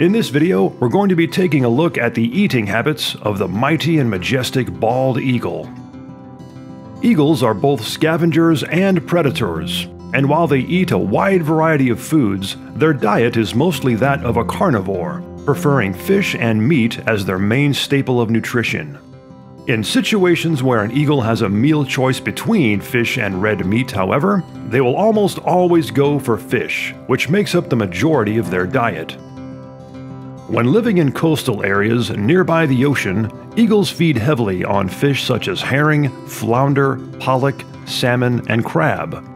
In this video, we're going to be taking a look at the eating habits of the mighty and majestic bald eagle. Eagles are both scavengers and predators, and while they eat a wide variety of foods, their diet is mostly that of a carnivore, preferring fish and meat as their main staple of nutrition. In situations where an eagle has a meal choice between fish and red meat, however, they will almost always go for fish, which makes up the majority of their diet. When living in coastal areas nearby the ocean, eagles feed heavily on fish such as herring, flounder, pollock, salmon, and crab.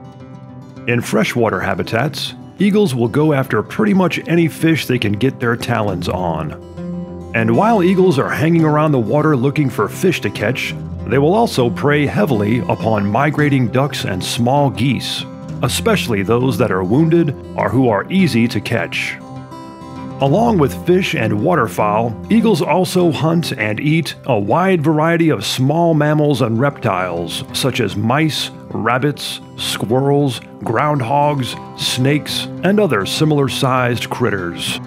In freshwater habitats, eagles will go after pretty much any fish they can get their talons on. And while eagles are hanging around the water looking for fish to catch, they will also prey heavily upon migrating ducks and small geese, especially those that are wounded or who are easy to catch. Along with fish and waterfowl, eagles also hunt and eat a wide variety of small mammals and reptiles, such as mice, rabbits, squirrels, groundhogs, snakes, and other similar-sized critters.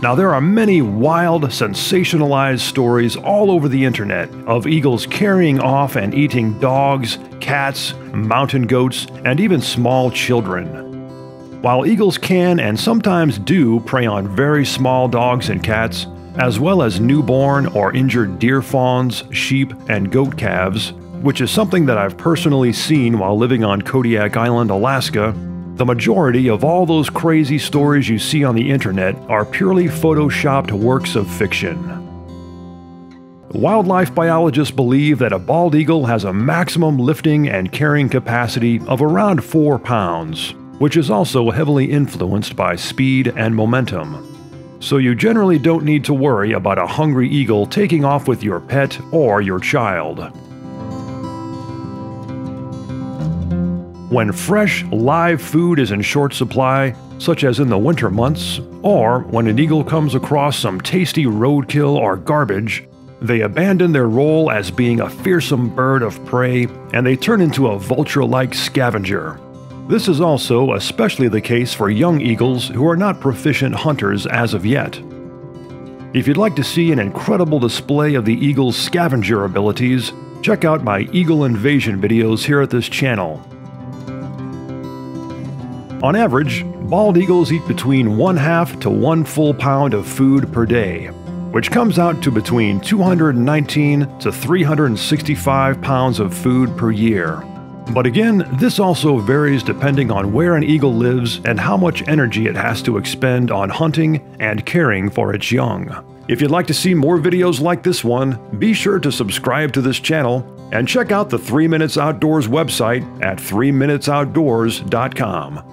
Now, there are many wild, sensationalized stories all over the internet of eagles carrying off and eating dogs, cats, mountain goats, and even small children. While eagles can and sometimes do prey on very small dogs and cats, as well as newborn or injured deer fawns, sheep, and goat calves, which is something that I've personally seen while living on Kodiak Island, Alaska, the majority of all those crazy stories you see on the internet are purely photoshopped works of fiction. Wildlife biologists believe that a bald eagle has a maximum lifting and carrying capacity of around 4 pounds, which is also heavily influenced by speed and momentum. So you generally don't need to worry about a hungry eagle taking off with your pet or your child. When fresh, live food is in short supply, such as in the winter months, or when an eagle comes across some tasty roadkill or garbage, they abandon their role as being a fearsome bird of prey and they turn into a vulture-like scavenger. This is also especially the case for young eagles who are not proficient hunters as of yet. If you'd like to see an incredible display of the eagle's scavenger abilities, check out my eagle invasion videos here at this channel. On average, bald eagles eat between 1/2 to 1 full pound of food per day, which comes out to between 219 to 365 pounds of food per year. But again, this also varies depending on where an eagle lives and how much energy it has to expend on hunting and caring for its young. If you'd like to see more videos like this one, be sure to subscribe to this channel and check out the 3 Minutes Outdoors website at 3minutesoutdoors.com.